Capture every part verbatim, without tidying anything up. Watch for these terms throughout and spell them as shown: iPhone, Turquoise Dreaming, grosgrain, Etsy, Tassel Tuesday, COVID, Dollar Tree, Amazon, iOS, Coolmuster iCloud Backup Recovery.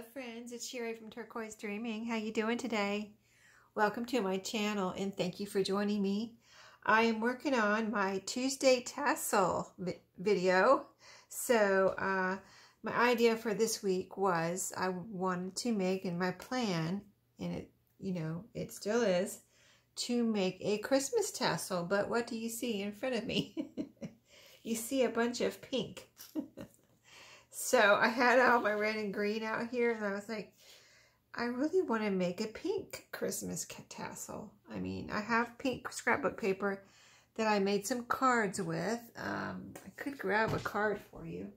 Hello friends, it's Sherry from Turquoise Dreaming. How you doing today? Welcome to my channel and thank you for joining me. I am working on my Tuesday tassel video. So uh, my idea for this week was I wanted to make, and my plan, and it, you know, it still is, to make a Christmas tassel. But what do you see in front of me? You see a bunch of pink. So I had all my red and green out here, and I was like, I really want to make a pink Christmas tassel. I mean, I have pink scrapbook paper that I made some cards with. Um, I could grab a card for you.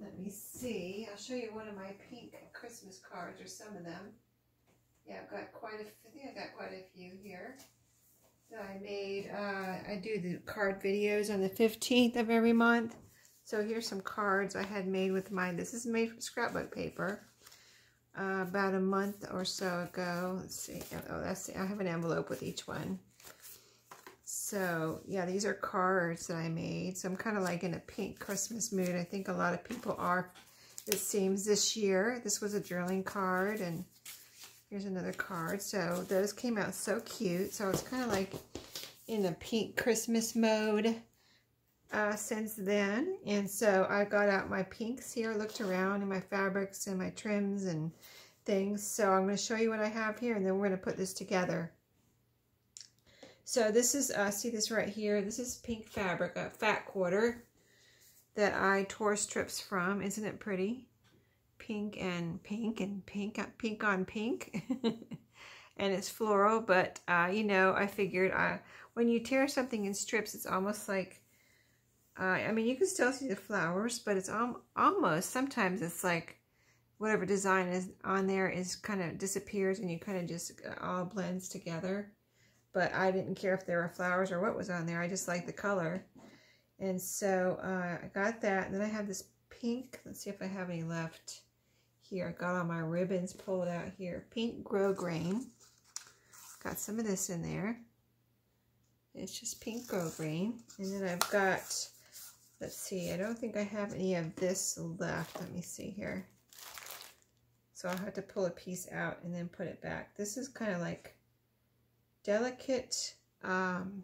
Let me see. I'll show you one of my pink Christmas cards, or some of them. Yeah, I've got quite a, I think I've got quite a few here that I made. Uh, I do the card videos on the fifteenth of every month. So here's some cards I had made with mine. This is made from scrapbook paper uh, about a month or so ago. Let's see. Oh, that's, I have an envelope with each one. So yeah, these are cards that I made. So I'm kind of like in a pink Christmas mood. I think a lot of people are, it seems, this year. This was a journaling card, and here's another card. So those came out so cute. So it's kind of like in a pink Christmas mode. Uh, since then, and so I got out my pinks here, looked around in my fabrics and my trims and things. So I'm going to show you what I have here, and then we're going to put this together. So this is, uh, see this right here, this is pink fabric, a fat quarter that I tore strips from. Isn't it pretty? Pink and pink and pink, pink on pink. And it's floral, but uh, you know, I figured I, when you tear something in strips, it's almost like, Uh, I mean, you can still see the flowers, but it's al almost, sometimes it's like whatever design is on there is kind of disappears, and you kind of just all blends together. But I didn't care if there were flowers or what was on there. I just liked the color. And so uh, I got that. And then I have this pink. Let's see if I have any left here. I got all my ribbons pulled out here. Pink grosgrain. Got some of this in there. It's just pink grosgrain. And then I've got... Let's see, I don't think I have any of this left. Let me see here. So I'll have to pull a piece out and then put it back. This is kind of like delicate um,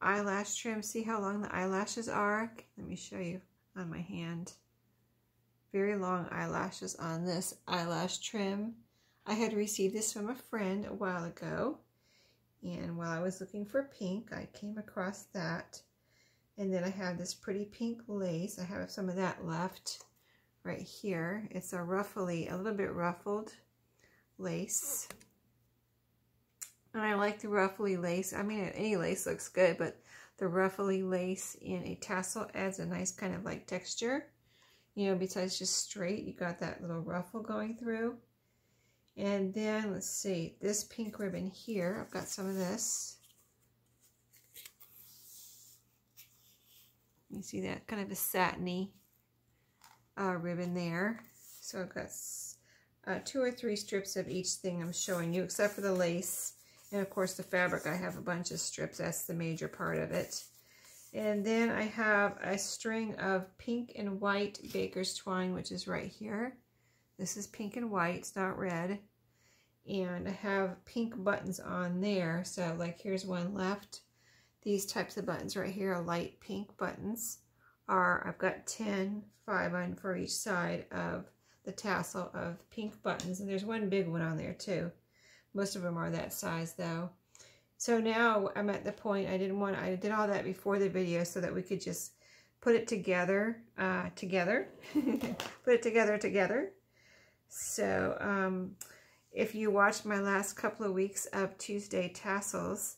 eyelash trim. See how long the eyelashes are? Let me show you on my hand. Very long eyelashes on this eyelash trim. I had received this from a friend a while ago. And while I was looking for pink, I came across that. And then I have this pretty pink lace. I have some of that left right here. It's a ruffly, a little bit ruffled lace. And I like the ruffly lace. I mean, any lace looks good, but the ruffly lace in a tassel adds a nice kind of like texture. You know, besides just straight, you got that little ruffle going through. And then, let's see, this pink ribbon here. I've got some of this. You see that kind of a satiny uh, ribbon there. So I've got uh, two or three strips of each thing I'm showing you, except for the lace. And of course the fabric, I have a bunch of strips. That's the major part of it. And then I have a string of pink and white baker's twine, which is right here. This is pink and white, it's not red. And I have pink buttons on there. So like here's one left. These types of buttons right here are light pink buttons. Are I've got ten, five on for each side of the tassel of pink buttons. And there's one big one on there too. Most of them are that size though. So now I'm at the point I didn't want, I did all that before the video so that we could just put it together, uh, together, put it together together. So um, if you watched my last couple of weeks of Tuesday tassels,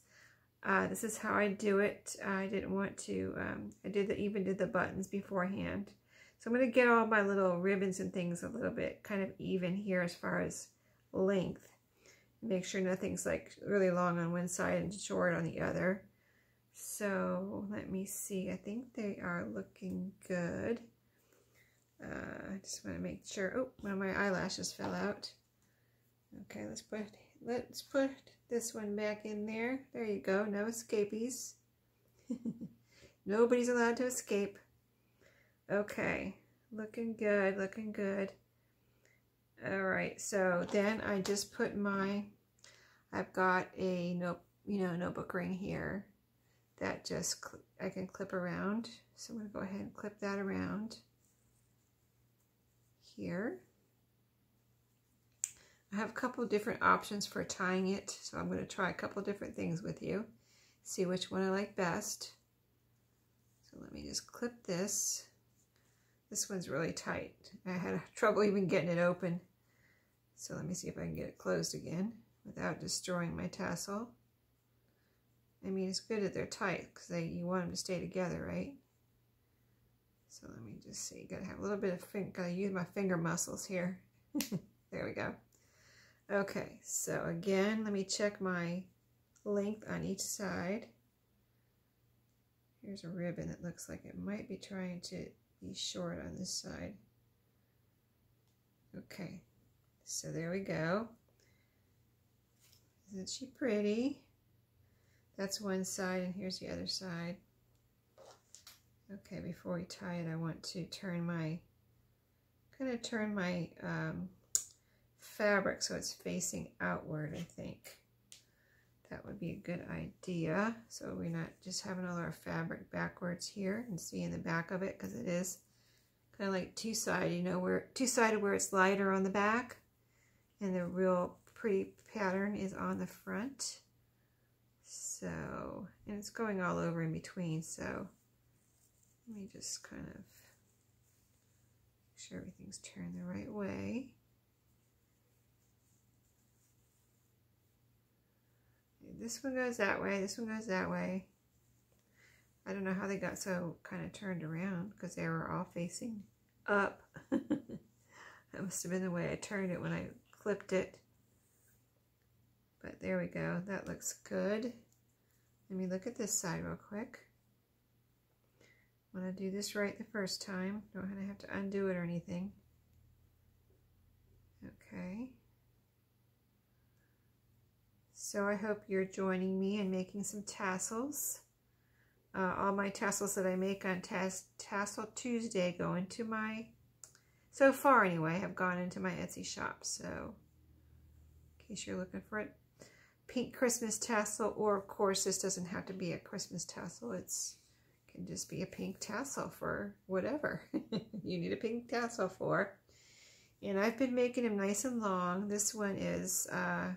Uh, this is how I do it. I didn't want to, um, I did the, even did the buttons beforehand. So I'm going to get all my little ribbons and things a little bit kind of even here as far as length. Make sure nothing's like really long on one side and short on the other. So let me see. I think they are looking good. Uh, I just want to make sure. Oh, one of my eyelashes fell out. Okay, let's put it. Let's put this one back in there. There you go. No escapees. Nobody's allowed to escape. Okay. Looking good. Looking good. All right, so then I just put my, I've got a note, you know, notebook ring here that just I can clip around. So I'm gonna go ahead and clip that around here. I have a couple different options for tying it, so I'm gonna try a couple different things with you, see which one I like best. So let me just clip this. This one's really tight. I had trouble even getting it open. So let me see if I can get it closed again without destroying my tassel. I mean, it's good that they're tight because they, you want them to stay together, right? So let me just see. Gotta have a little bit of finger, gotta use my finger muscles here. There we go. Okay, so again, let me check my length on each side. Here's a ribbon that looks like it might be trying to be short on this side. Okay, so there we go. Isn't she pretty? That's one side, and here's the other side. Okay, before we tie it, I want to turn my, I'm gonna turn my um, fabric so it's facing outward, I think. That would be a good idea. So we're not just having all our fabric backwards here and seeing the back of it, because it is kind of like two-sided, you know, where two-sided where it's lighter on the back and the real pretty pattern is on the front. So, and it's going all over in between, so let me just kind of make sure everything's turned the right way. This one goes that way, this one goes that way. I don't know how they got so kind of turned around because they were all facing up. That must have been the way I turned it when I clipped it. But there we go, that looks good. Let me look at this side real quick. I want to do this right the first time. Don't have to undo it or anything. Okay. So I hope you're joining me in making some tassels. Uh, all my tassels that I make on Tass Tassel Tuesday go into my, so far anyway, have gone into my Etsy shop. So in case you're looking for it, pink Christmas tassel, or of course this doesn't have to be a Christmas tassel. It's can just be a pink tassel for whatever you need a pink tassel for. And I've been making them nice and long. This one is, uh,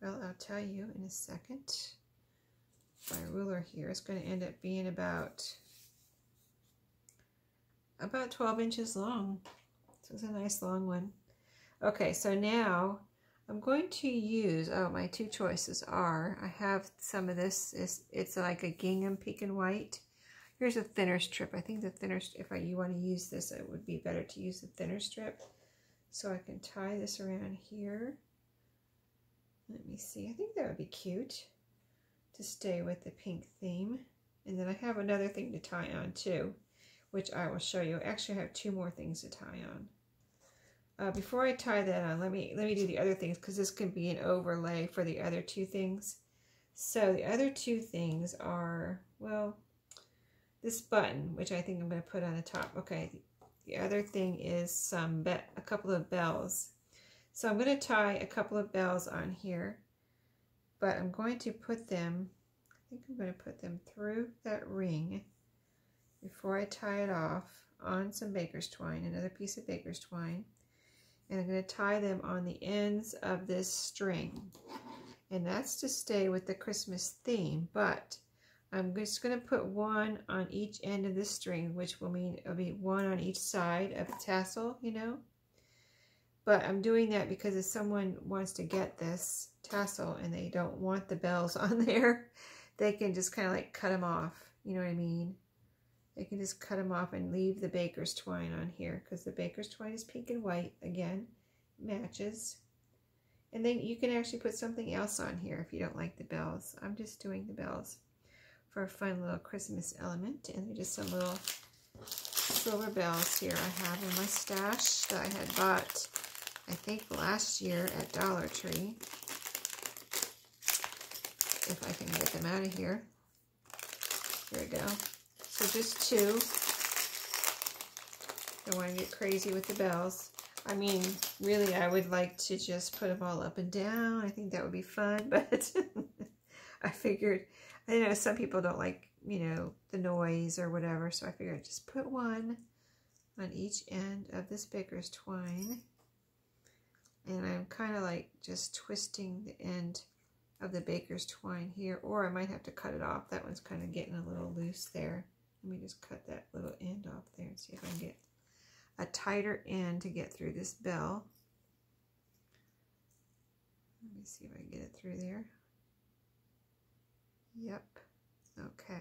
well, I'll tell you in a second. My ruler here is going to end up being about, about twelve inches long. So it's a nice long one. Okay, so now I'm going to use, oh, my two choices are, I have some of this, it's, it's like a gingham pecan white. Here's a thinner strip. I think the thinner, if I, you want to use this, it would be better to use the thinner strip. So I can tie this around here. Let me see, I think that would be cute to stay with the pink theme. And then I have another thing to tie on too, which I will show you. Actually, I have two more things to tie on. Uh, before I tie that on, let me let me do the other things, because this can be an overlay for the other two things. So the other two things are, well, this button, which I think I'm going to put on the top. Okay, the other thing is some be a couple of bells. So I'm going to tie a couple of bells on here, but I'm going to put them, I think I'm going to put them through that ring before I tie it off on some baker's twine, another piece of baker's twine, and I'm going to tie them on the ends of this string. And that's to stay with the Christmas theme, but I'm just going to put one on each end of this string, which will mean it'll be one on each side of the tassel, you know. But I'm doing that because if someone wants to get this tassel and they don't want the bells on there, they can just kind of like cut them off. You know what I mean? They can just cut them off and leave the baker's twine on here, because the baker's twine is pink and white. Again, matches. And then you can actually put something else on here if you don't like the bells. I'm just doing the bells for a fun little Christmas element. And they're just some little silver bells here I have in my stash that I had bought, I think, last year at Dollar Tree. If I can get them out of here. There we go. So just two. Don't want to get crazy with the bells. I mean, really, I would like to just put them all up and down. I think that would be fun, but I figured, I know some people don't like, you know, the noise or whatever, so I figured I'd just put one on each end of this baker's twine. And I'm kind of like just twisting the end of the baker's twine here, or I might have to cut it off. That one's kind of getting a little loose there. Let me just cut that little end off there and see if I can get a tighter end to get through this bell. Let me see if I can get it through there. Yep. Okay.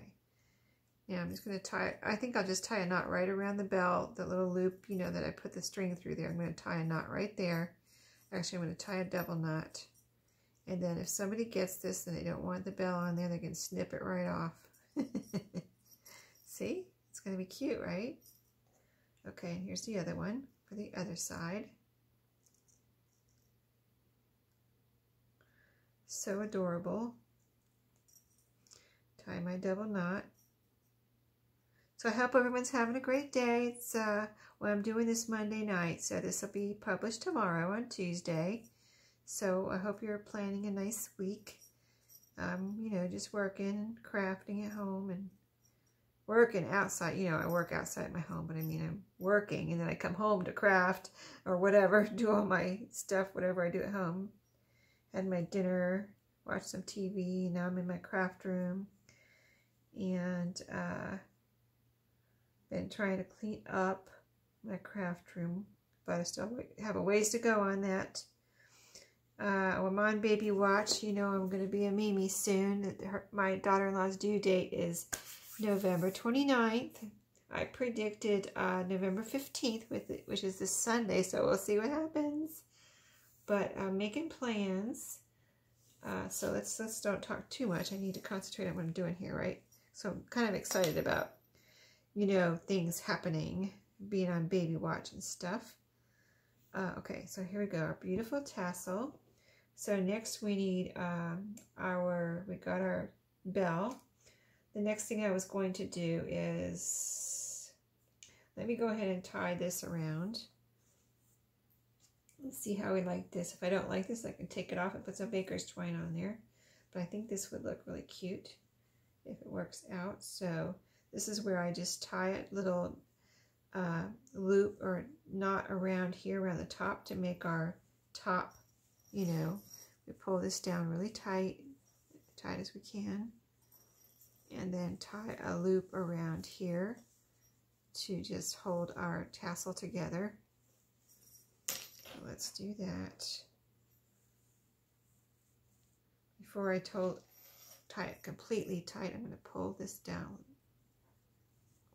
Now I'm just going to tie, I think I'll just tie a knot right around the bell, the little loop, you know, that I put the string through there. I'm going to tie a knot right there. Actually, I'm going to tie a double knot. And then if somebody gets this and they don't want the bell on there, they can snip it right off. See? It's going to be cute, right? Okay, and here's the other one for the other side. So adorable. Tie my double knot. So I hope everyone's having a great day. It's uh, well, I'm doing this Monday night, so this will be published tomorrow on Tuesday. So I hope you're planning a nice week. Um, you know, just working, crafting at home, and working outside. You know, I work outside my home, but I mean, I'm working, and then I come home to craft or whatever, do all my stuff, whatever I do at home. Had my dinner, watched some T V. Now I'm in my craft room, and uh, been trying to clean up my craft room, but I still have a ways to go on that. Uh, I'm on baby watch. You know I'm going to be a Mimi soon. Her, my daughter-in-law's due date is November twenty-ninth. I predicted uh, November fifteenth, with it, which is this Sunday, so we'll see what happens. But I'm making plans. Uh, so let's, let's don't talk too much. I need to concentrate on what I'm doing here, right? So I'm kind of excited about, you know, things happening, being on baby watch and stuff. Uh, okay, so here we go, our beautiful tassel. So next we need um, our, we got our bell. The next thing I was going to do is, let me go ahead and tie this around. Let's see how we like this. If I don't like this, I can take it off and put some baker's twine on there. But I think this would look really cute if it works out. So this is where I just tie a little uh, loop or knot around here, around the top, to make our top, you know. We pull this down really tight, tight as we can, and then tie a loop around here to just hold our tassel together. So let's do that. Before I tie it completely tight, I'm going to pull this down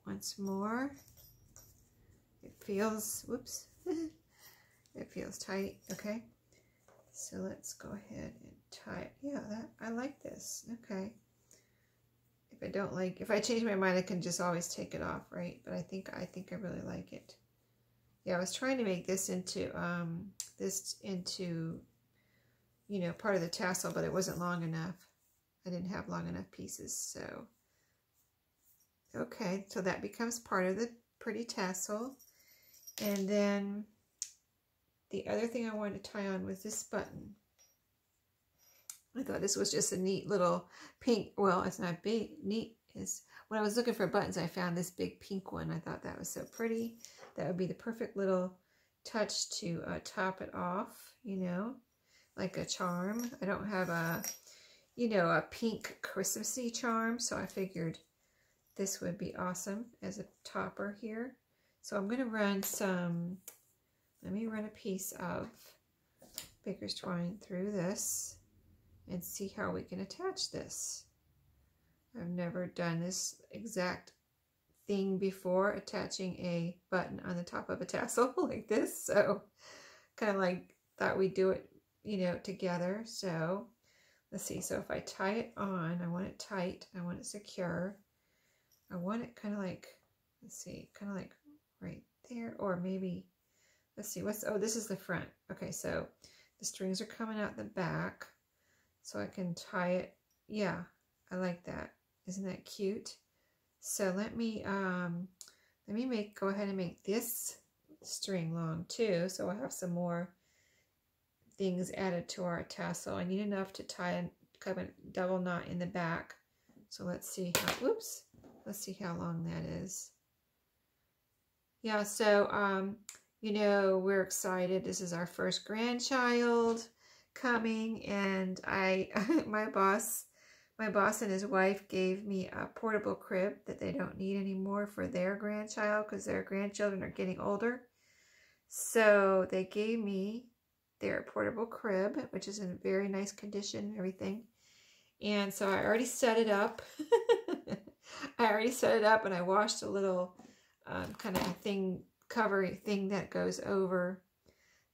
once more. It feels, whoops, it feels tight. Okay, so let's go ahead and tie it. Yeah, that, I like this. Okay. If I don't like, if I change my mind, I can just always take it off, right? But I think, I think I really like it. Yeah, I was trying to make this into, um, this into, you know, part of the tassel, but it wasn't long enough. I didn't have long enough pieces, so. Okay, so that becomes part of the pretty tassel. And then the other thing I wanted to tie on was this button. I thought this was just a neat little pink, well, it's not big, neat. It's, when I was looking for buttons, I found this big pink one. I thought that was so pretty. That would be the perfect little touch to uh, top it off, you know, like a charm. I don't have a, you know, a pink Christmassy charm, so I figured this would be awesome as a topper here. So I'm going to run some, let me run a piece of baker's twine through this and see how we can attach this. I've never done this exact thing before, attaching a button on the top of a tassel like this, so kind of like thought we'd do it, you know, together. So let's see. So if I tie it on, I want it tight, I want it secure, I want it kind of like, let's see, kind of like right there, or maybe, let's see, what's, oh, this is the front. Okay, so the strings are coming out the back, so I can tie it. Yeah, I like that. Isn't that cute? So let me, um, let me make, go ahead and make this string long too, so I'll have some more things added to our tassel. I need enough to tie a kind of a double knot in the back. So let's see how, oops, let's see how long that is. Yeah, so, um, you know, we're excited. This is our first grandchild coming, and I, my boss, my boss and his wife gave me a portable crib that they don't need anymore for their grandchild because their grandchildren are getting older. So they gave me their portable crib, which is in a very nice condition and everything. And so I already set it up. I already set it up, and I washed a little um, kind of thing, cover thing that goes over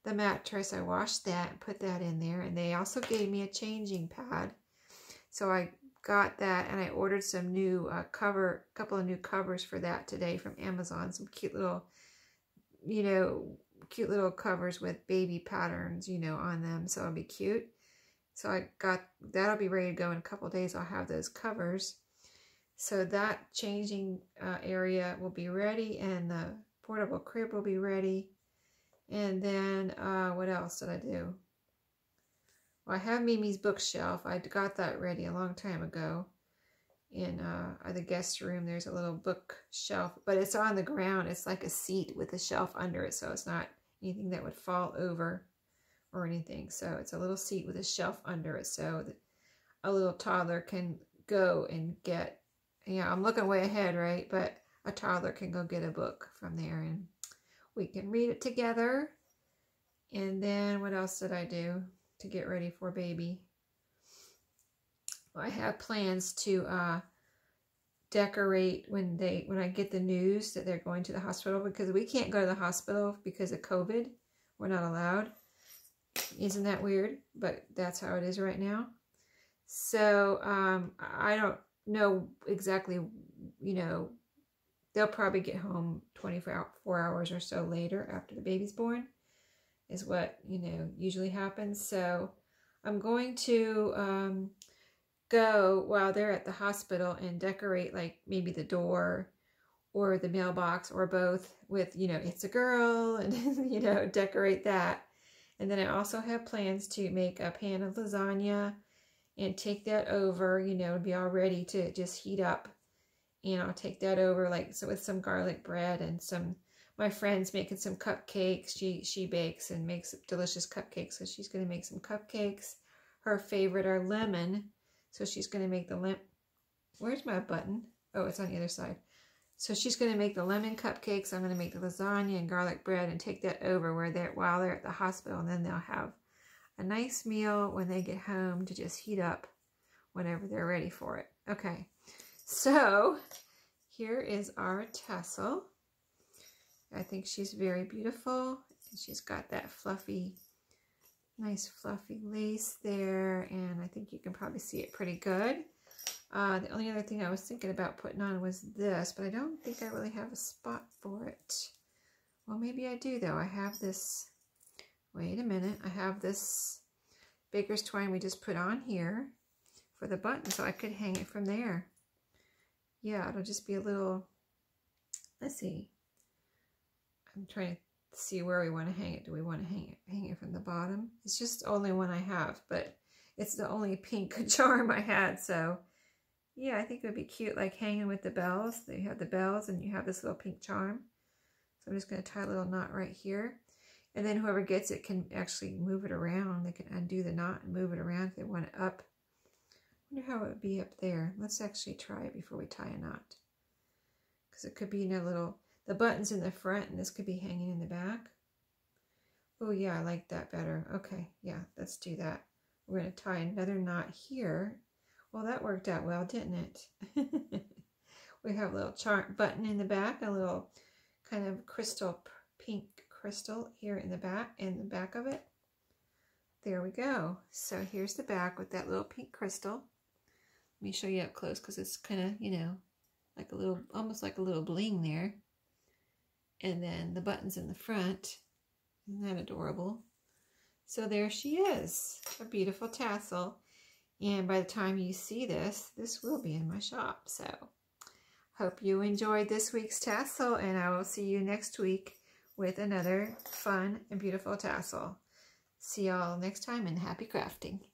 the mattress. I washed that and put that in there. And they also gave me a changing pad. So I got that, and I ordered some new uh, cover, a couple of new covers for that today from Amazon. Some cute little, you know, cute little covers with baby patterns, you know, on them. So it'll be cute. So I got, that'll be ready to go in a couple of days. I'll have those covers. So that changing uh, area will be ready, and the portable crib will be ready. And then uh, what else did I do? Well, I have Mimi's bookshelf. I got that ready a long time ago. In uh, the guest room, there's a little bookshelf, but it's on the ground. It's like a seat with a shelf under it, so it's not anything that would fall over or anything. So it's a little seat with a shelf under it, so that a little toddler can go and get, yeah, you know, I'm looking way ahead, right? But a toddler can go get a book from there, and we can read it together. And then what else did I do to get ready for baby? I have plans to uh, decorate when they when I get the news that they're going to the hospital, because we can't go to the hospital because of COVID. We're not allowed. Isn't that weird? But that's how it is right now. So um, I don't know exactly, you know, they'll probably get home twenty-four hours or so later after the baby's born is what, you know, usually happens. So I'm going to... Um, go while they're at the hospital and decorate, like maybe the door or the mailbox or both with, you know, it's a girl, and you know, decorate that. And then I also have plans to make a pan of lasagna and take that over, you know, and be all ready to just heat up. And I'll take that over like so with some garlic bread and some, my friend's making some cupcakes. She she bakes and makes delicious cupcakes, so she's going to make some cupcakes. Her favorite are lemon. So she's going to make the lemon, where's my button? Oh, it's on the other side. So she's going to make the lemon cupcakes. I'm going to make the lasagna and garlic bread and take that over where they're, while they're at the hospital. And then they'll have a nice meal when they get home to just heat up whenever they're ready for it. Okay, so here is our tassel. I think she's very beautiful. And she's got that fluffy, nice fluffy lace there, and I think you can probably see it pretty good. Uh, the only other thing I was thinking about putting on was this, but I don't think I really have a spot for it. Well, maybe I do, though. I have this, wait a minute, I have this baker's twine we just put on here for the button, so I could hang it from there. Yeah, it'll just be a little, let's see, I'm trying to see where we want to hang it. Do we want to hang it hang it from the bottom? It's just only one I have, but it's the only pink charm I had. So yeah, I think it would be cute, like hanging with the bells. You have the bells and you have this little pink charm. So I'm just going to tie a little knot right here, and then whoever gets it can actually move it around. They can undo the knot and move it around if they want it up. I wonder how it would be up there. Let's actually try it before we tie a knot, because it could be in a little, the button's in the front, and this could be hanging in the back. Oh yeah, I like that better. Okay, yeah, let's do that. We're going to tie another knot here. Well, that worked out well, didn't it? We have a little charm button in the back, a little kind of crystal, pink crystal here in the back, in the back of it. There we go. So here's the back with that little pink crystal. Let me show you up close, because it's kind of, you know, like a little, almost like a little bling there. And then the button's in the front. Isn't that adorable? So there she is, a beautiful tassel. And by the time you see this, this will be in my shop. So hope you enjoyed this week's tassel, and I will see you next week with another fun and beautiful tassel. See y'all next time and happy crafting.